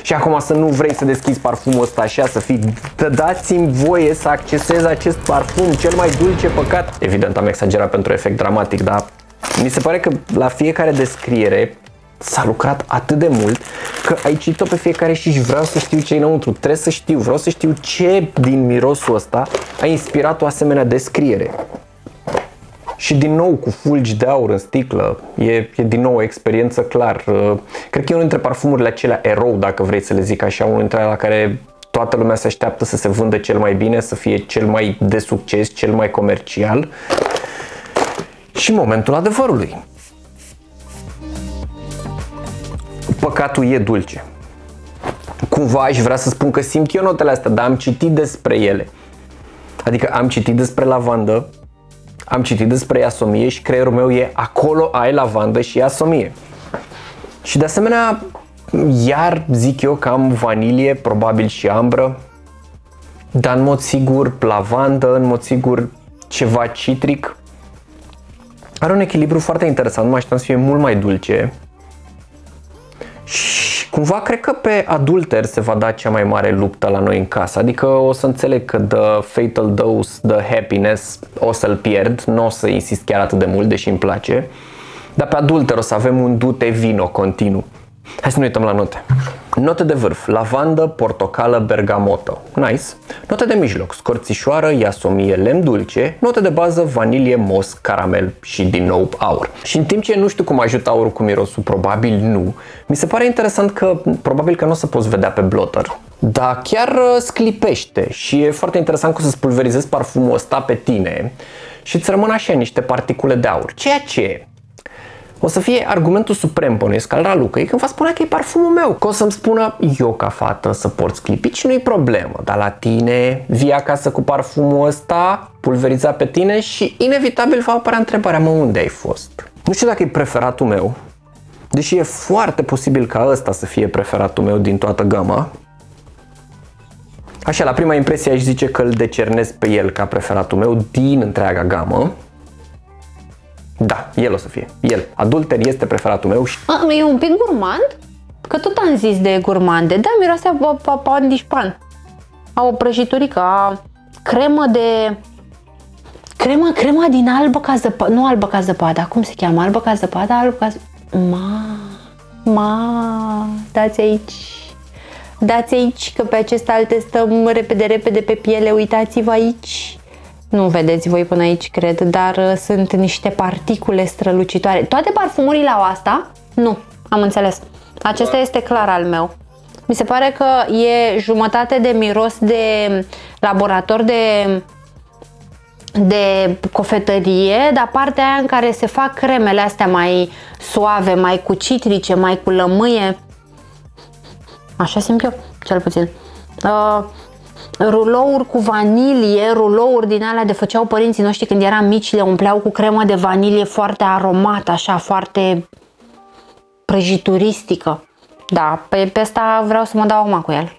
Și acum, să nu vrei să deschizi parfumul ăsta așa, să fii... Dați-mi voie să accesez acest parfum, cel mai dulce păcat. Evident, am exagerat pentru efect dramatic, dar mi se pare că la fiecare descriere s-a lucrat atât de mult că ai citit-o pe fiecare și vreau să știu ce e înăuntru, trebuie să știu, vreau să știu ce din mirosul ăsta a inspirat o asemenea descriere. Și din nou cu fulgi de aur în sticlă, e din nou o experiență clar. Cred că e unul dintre parfumurile acelea erou, dacă vrei să le zic așa, unul dintre la care toată lumea se așteaptă să se vândă cel mai bine, să fie cel mai de succes, cel mai comercial. Și momentul adevărului. Păcatul e dulce. Cumva aș vrea să spun că simt eu notele astea, dar am citit despre ele. Adică am citit despre lavandă, am citit despre iasomie și creierul meu e acolo, ai lavandă și iasomie. Și de asemenea, iar zic eu că am vanilie, probabil și ambră, dar în mod sigur lavandă, în mod sigur ceva citric. Are un echilibru foarte interesant, mă așteptam să fie mult mai dulce. Și cumva cred că pe Adulter se va da cea mai mare luptă la noi în casă. Adică o să înțeleg că The Fatal Dose, The Happiness o să-l pierd, nu o să insist chiar atât de mult, deși îmi place. Dar pe Adulter o să avem un dute vino continuu. Hai să ne uităm la note. Note de vârf, lavandă, portocală, bergamotă. Nice. Note de mijloc, scorțișoară, iasomie, lemn dulce. Note de bază, vanilie, mos, caramel și din nou aur. Și în timp ce nu știu cum ajută aurul cu mirosul, probabil nu, mi se pare interesant că probabil că nu o să poți vedea pe blotter. Dar chiar sclipește și e foarte interesant că o să spulverizezi parfumul ăsta pe tine și îți rămân așa niște particule de aur. Ceea ce... o să fie argumentul suprem, bănuiesc, al Ralucăi, când va spune că e parfumul meu. Că o să-mi spună, eu ca fată să porți clipici nu-i problemă, dar la tine vii acasă cu parfumul ăsta, pulveriza pe tine și inevitabil va apărea întrebarea, mă, unde ai fost? Nu știu dacă e preferatul meu, deși e foarte posibil ca ăsta să fie preferatul meu din toată gama. Așa, la prima impresie aș zice că îl decernez pe el ca preferatul meu din întreaga gamă. Da, el o să fie. El. Adulter este preferatul meu. E un pic gurmand? Că tot am zis de gurmande. Da, miroase a pandișpan. A o prăjiturică, a cremă de... Crema din albă ca zăpada. Nu albă ca zăpada. Cum se cheamă? Albă ca zăpada? Albă ca zăpada. Dați aici. Dați aici că pe aceste alte stăm repede pe piele. Uitați-vă aici. Nu vedeți voi până aici, cred, dar sunt niște particule strălucitoare. Toate parfumurile au asta? Nu, am înțeles. Acesta este clar al meu. Mi se pare că e jumătate de miros de laborator de cofetărie, dar partea aia în care se fac cremele astea mai suave, mai cu citrice, mai cu lămâie. Așa simt eu, cel puțin. Rulouri cu vanilie, rulouri din alea de făceau părinții noștri când eram mici, le umpleau cu cremă de vanilie foarte aromată, așa, foarte prăjituristică. Da, pe asta vreau să mă dau acum cu el.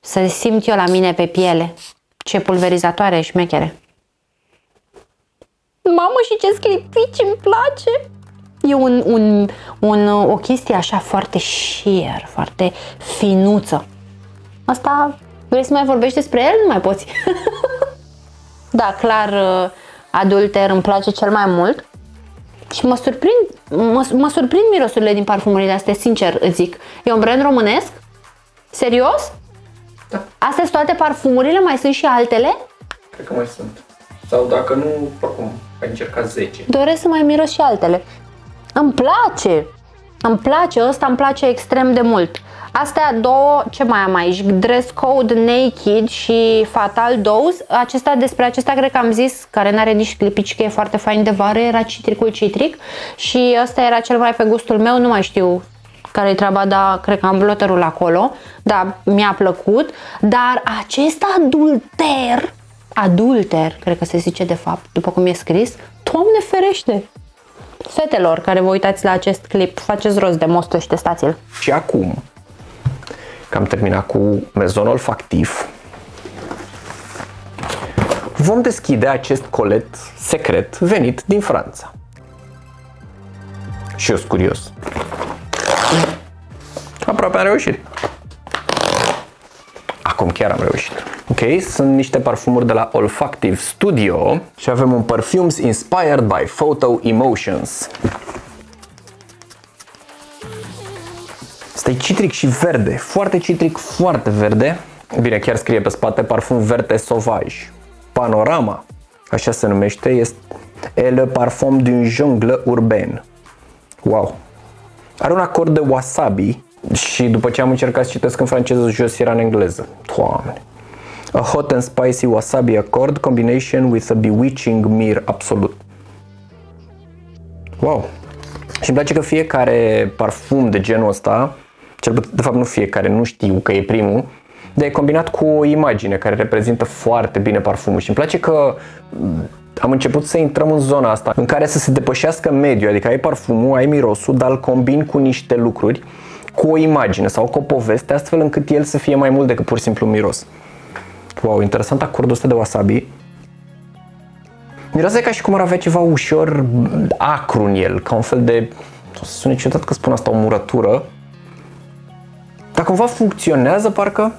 Să-l simt eu la mine pe piele. Ce pulverizatoare și șmechere. Mamă, și ce sclipici îmi place! E o chestie așa foarte sheer, foarte finuță. Asta, vrei să mai vorbești despre el? Nu mai poți. Da, clar, Adulter îmi place cel mai mult. Și mă surprind mirosurile din parfumurile astea, sincer îți zic. E un brand românesc? Serios? Da. Astea sunt toate parfumurile? Mai sunt și altele? Cred că mai sunt. Sau dacă nu, oricum, ai încercat 10. Doresc să mai miros și altele. Îmi place! Îmi place ăsta, îmi place extrem de mult. Astea două, ce mai am aici? Dress Code Naked și Fatal Dose. Acesta, despre acesta cred că am zis, care n-are nici clipici, că e foarte fain de vară, era citricul citric. Și ăsta era cel mai pe gustul meu, nu mai știu care-i treaba, dar cred că am blotterul acolo. Da, mi-a plăcut. Dar acest adulter, adulter, cred că se zice de fapt, după cum e scris, Doamne ferește! Fetelor care vă uitați la acest clip, faceți rost de mostul și testați-l. Și acum, că am terminat cu Maison Olfactif, vom deschide acest colet secret venit din Franța. Și eu sunt curios. Aproape am reușit. Acum chiar am reușit. Ok, sunt niște parfumuri de la Olfactive Studio și avem un Perfumes Inspired by Photo Emotions. Asta e citric și verde, foarte citric, foarte verde. Bine, chiar scrie pe spate parfum verde sauvage. Panorama, așa se numește, este Le Parfum d'une Jungle Urbaine. Wow! Are un acord de wasabi și după ce am încercat să citesc în franceză, jos era în engleză. Doamne! A hot and spicy wasabi accord combination with a bewitching mirror absolut. Wow! Și îmi place că fiecare parfum de genul ăsta, de fapt nu fiecare, nu știu că e primul, dar e combinat cu o imagine care reprezintă foarte bine parfumul. Și îmi place că am început să intrăm în zona asta în care să se depășească mediul, adică ai parfumul, ai mirosul, dar îl combini cu niște lucruri, cu o imagine sau cu o poveste, astfel încât el să fie mai mult decât pur și simplu miros. Wow, interesant acordul ăsta de wasabi. Miroase ca și cum ar avea ceva ușor acru în el, ca un fel de, o să sune ciudat că spun asta, o murătură. Dar cumva funcționează, parcă.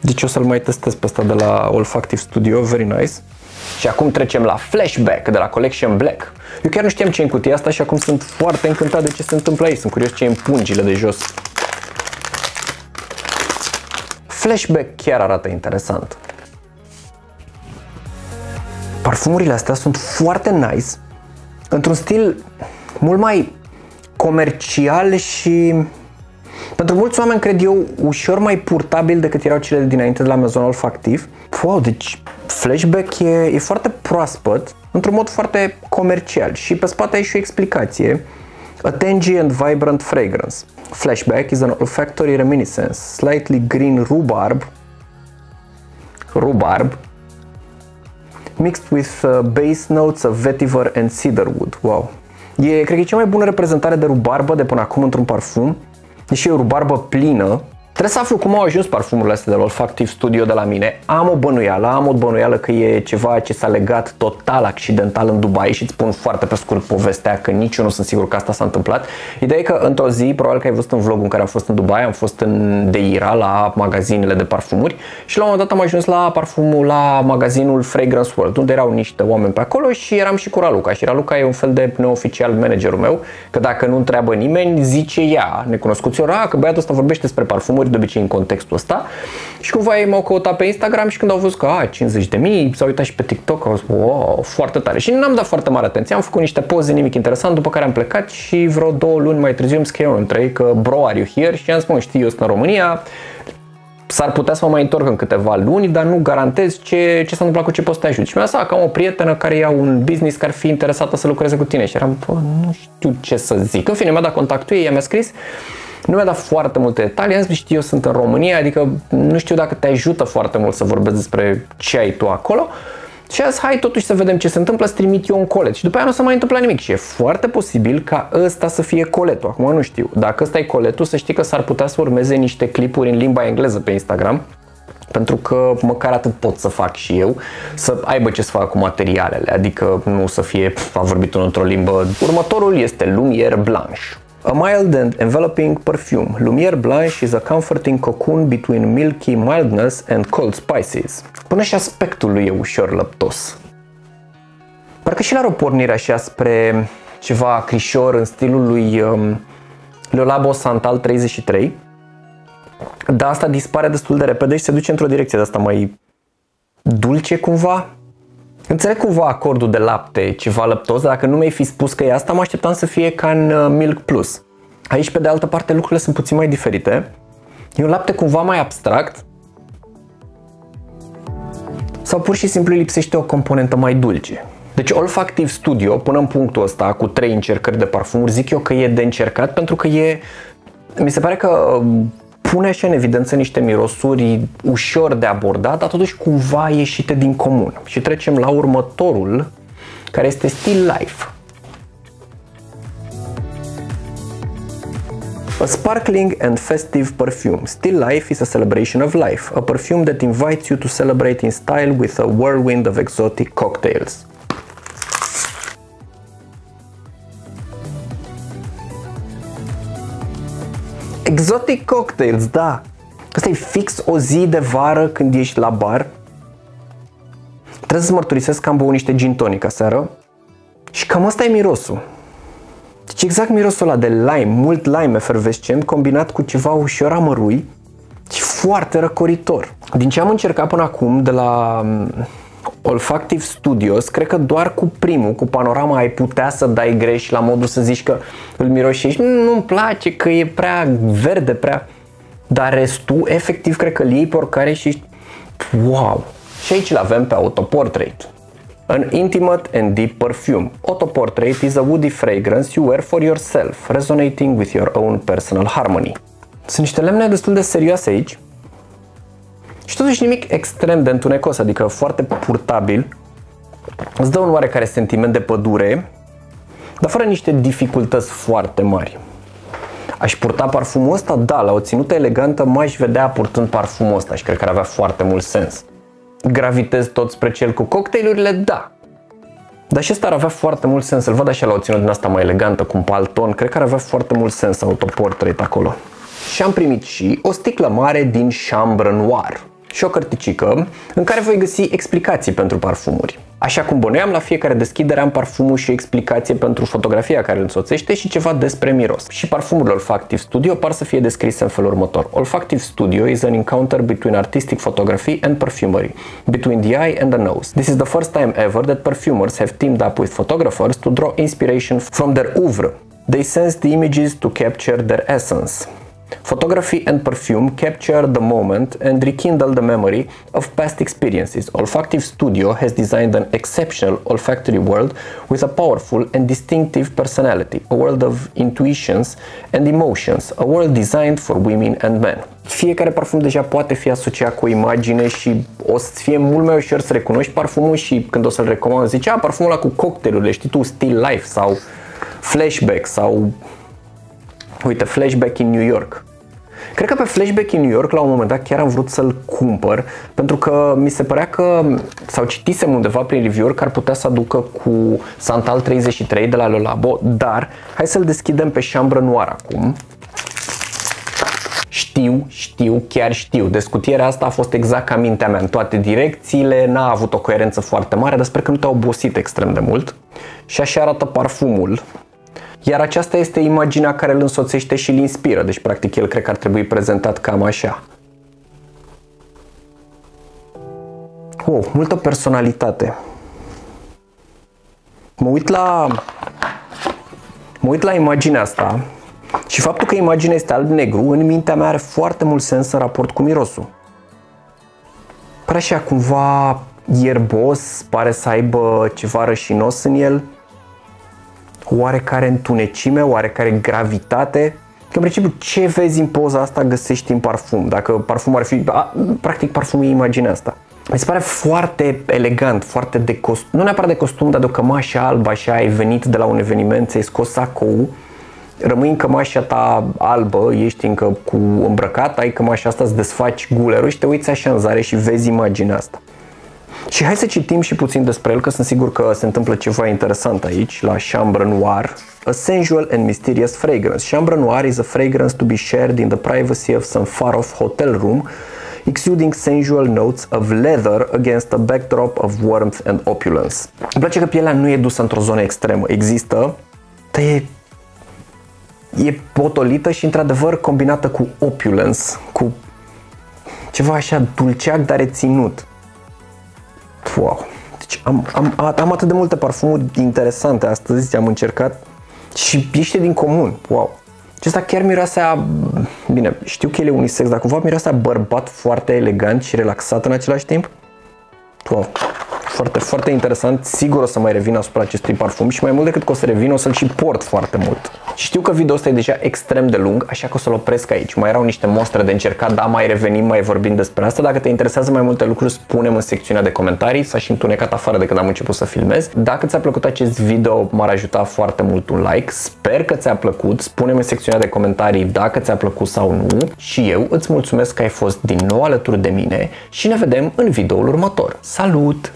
Deci o să-l mai testez pe ăsta de la Olfactive Studio, very nice. Și acum trecem la Flashback de la Collection Black. Eu chiar nu știam ce e în cutia asta și acum sunt foarte încântat de ce se întâmplă aici. Sunt curios ce e în pungile de jos. Flashback chiar arată interesant. Parfumurile astea sunt foarte nice, într-un stil mult mai comercial și pentru mulți oameni, cred eu, ușor mai purtabil decât erau cele dinainte de la Maison Olfactif. Wow, deci Flashback e foarte proaspăt, într-un mod foarte comercial și pe spate ai și o explicație. A tangy and vibrant fragrance. Flashback is an olfactory reminiscence. Slightly green rhubarb. Rhubarb. Mixed with base notes of vetiver and cedarwood. Wow. E, cred că e cea mai bună reprezentare de rubarbă de până acum într-un parfum. Deși e o rubarbă plină. Trebuie să aflu cum au ajuns parfumurile astea de la Olfactive Studio de la mine. Am o bănuială că e ceva ce s-a legat total accidental în Dubai și îți spun foarte pe scurt povestea, că nici eu nu sunt sigur că asta s-a întâmplat. Ideea e că într-o zi, probabil că ai văzut un vlog în care am fost în Dubai, am fost în Deira la magazinele de parfumuri și la un moment dat am ajuns la parfumul, la magazinul Fragrance World, unde erau niște oameni pe acolo și eram și cu Raluca. Și Raluca e un fel de neoficial managerul meu, că dacă nu întreabă nimeni, zice ea, necunoscuți, că băiatul ăsta vorbește despre parfumuri, de obicei în contextul ăsta, și cumva ei m-au căutat pe Instagram și când au văzut că 50.000, s-au uitat și pe TikTok, au zis wow, foarte tare, și n-am dat foarte mare atenție, am făcut niște poze, nimic interesant, după care am plecat și vreo 2 luni mai târziu îmi scrie unul dintre ei că bro, are you here? Și am zis, mă, știi, eu sunt în România, s-ar putea să mă mai întorc în câteva luni, dar nu garantez ce s-a întâmplat, cu ce poți să te ajut. Și mi-a zis că am o prietenă care ia un business, care ar fi interesată să lucreze cu tine, și eram, bă, nu știu ce să zic. În fine, mi-a dat contactul ei, ea mi-a scris. Nu mi-a dat foarte multe detalii, am zis, știi, eu sunt în România, adică nu știu dacă te ajută foarte mult să vorbesc despre ce ai tu acolo. Și azi, hai totuși să vedem ce se întâmplă, să trimit eu un colet. Și după aia nu s-a mai întâmplat nimic și e foarte posibil ca ăsta să fie coletul. Acum nu știu, dacă ăsta e coletul, să știi că s-ar putea să urmeze niște clipuri în limba engleză pe Instagram. Pentru că măcar atât pot să fac și eu, să aibă ce să fac cu materialele, adică nu să fie a vorbit într-o limbă. Următorul este Lumière Blanche. A mild and enveloping perfume. Lumière Blanche is a comforting cocoon between milky mildness and cold spices. Până și aspectul lui e ușor lăptos. Parcă și el are o pornire așa spre ceva acrișor în stilul lui Le Labo Santal 33. Dar asta dispare destul de repede și se duce într-o direcție de asta mai dulce cumva. Înțeleg cumva acordul de lapte, ceva lăptos, dar dacă nu mi-ai fi spus că e asta, mă așteptam să fie ca în Milk Plus. Aici, pe de altă parte, lucrurile sunt puțin mai diferite. E un lapte cumva mai abstract sau pur și simplu lipsește o componentă mai dulce. Deci Olfactive Studio, până în punctul ăsta, cu 3 încercări de parfumuri, zic eu că e de încercat, pentru că e, mi se pare că pune așa în evidență niște mirosuri ușor de abordat, dar totuși cumva ieșite din comun. Și trecem la următorul, care este Still Life. A sparkling and festive perfume. Still Life is a celebration of life, a perfume that invites you to celebrate in style with a whirlwind of exotic cocktails. Exotic cocktails, da! Asta e fix o zi de vară când ești la bar. Trebuie să mărturisesc că am băut niște gin tonic aseară și cam asta e mirosul. Deci exact mirosul ăla de lime, mult lime efervescent, combinat cu ceva ușor amărui și foarte răcoritor. Din ce am încercat până acum de la Olfactive Studios, cred că doar cu primul, cu Panorama, ai putea să dai greș la modul să zici că îl miroșești, nu-mi place că e prea verde, prea... Dar restul, efectiv, cred că îl iei pe oricare și wow! Și aici l-avem pe Autoportrait. An intimate and deep perfume. Autoportrait is a woody fragrance you wear for yourself, resonating with your own personal harmony. Sunt niște lemne destul de serioase aici și totuși nimic extrem de întunecos, adică foarte purtabil. Îți dă un oarecare sentiment de pădure, dar fără niște dificultăți foarte mari. Aș purta parfumul ăsta? Da, la o ținută elegantă m-aș vedea purtând parfumul ăsta și cred că ar avea foarte mult sens. Gravitez tot spre cel cu cocktailurile? Da. Dar și ăsta ar avea foarte mult sens. Îl văd așa la o ținută din asta mai elegantă, cu un palton. Cred că ar avea foarte mult sens Autoportrait acolo. Și am primit și o sticlă mare din Chambre Noir și o cărticică în care voi găsi explicații pentru parfumuri. Așa cum bănuiam, la fiecare deschidere am parfumul și o explicație pentru fotografia care îl însoțește și ceva despre miros. Și parfumurile Olfactive Studio par să fie descrise în felul următor. Olfactive Studio is an encounter between artistic photography and perfumery, between the eye and the nose. This is the first time ever that perfumers have teamed up with photographers to draw inspiration from their oeuvre. They sense the images to capture their essence. Photography and perfume capture the moment and rekindle the memory of past experiences. Olfactive Studio has designed an exceptional olfactory world with a powerful and distinctive personality, a world of intuitions and emotions, a world designed for women and men. Fiecare parfum deja poate fi asociat cu o imagine și o să-ți fie mult mai ușor să recunoști parfumul și când o să-l recomand zici, a, parfumul ăla cu cocktailurile, știi tu, Still Life sau Flashback sau... Uite, Flashback in New York. Cred că pe Flashback in New York, la un moment dat, chiar am vrut să-l cumpăr, pentru că mi se părea că, sau citisem undeva prin review-uri, că ar putea să aducă cu Santal 33 de la Le Labo, dar hai să-l deschidem pe Chambre Noir acum. Chiar știu. Descutierea asta a fost exact ca mintea mea în toate direcțiile, n-a avut o coerență foarte mare, dar sper că nu te-a obosit extrem de mult. Și așa arată parfumul. Iar aceasta este imaginea care îl însoțește și îl inspiră, deci practic el cred că ar trebui prezentat cam așa. Oh, multă personalitate. Mă uit la imaginea asta și faptul că imaginea este alb-negru, în mintea mea are foarte mult sens în raport cu mirosul. Pare așa cumva ierbos, pare să aibă ceva rășinos în el. Oarecare întunecime, oarecare gravitate. Că în principiu ce vezi în poza asta găsești în parfum. Dacă parfumul ar fi... practic parfumul e imaginea asta. Mi se pare foarte elegant, foarte de costum. Nu neapărat de costum, dar de o cămașă albă, așa ai venit de la un eveniment, ți-ai scos sacou, rămâi în cămașa ta albă, ești încă cu îmbrăcat, ai cămașa asta, îți desfaci gulerul și te uiți așa în zare și vezi imaginea asta. Și hai să citim și puțin despre el, că sunt sigur că se întâmplă ceva interesant aici, la Chambre Noir. A sensual and mysterious fragrance. Chambre Noir is a fragrance to be shared in the privacy of some far-off hotel room, exuding sensual notes of leather against a backdrop of warmth and opulence. Îmi place că pielea nu e dusă într-o zonă extremă. Există, dar e potolită și într-adevăr combinată cu opulence, cu ceva așa dulceac, dar reținut. Wow. Deci am atât de multe parfumuri interesante astăzi, am încercat și ieșite din comun. Wow. Acesta chiar miroase a... Bine, știu că el e unisex, dar cumva miroase a bărbat foarte elegant și relaxat în același timp. Wow. Foarte, foarte interesant. Sigur o să mai revin asupra acestui parfum și mai mult decât că o să revin, o să-l și port foarte mult. Și știu că video ăsta e deja extrem de lung, așa că o să-l opresc aici. Mai erau niște mostre de încercat, dar mai revenim, mai vorbim despre asta. Dacă te interesează mai multe lucruri, spune-mi în secțiunea de comentarii. S-a și întunecat afară de când am început să filmez. Dacă ți-a plăcut acest video, m-ar ajuta foarte mult un like. Sper că ți-a plăcut. Spune-mi în secțiunea de comentarii dacă ți-a plăcut sau nu. Și eu îți mulțumesc că ai fost din nou alături de mine și ne vedem în videoul următor. Salut!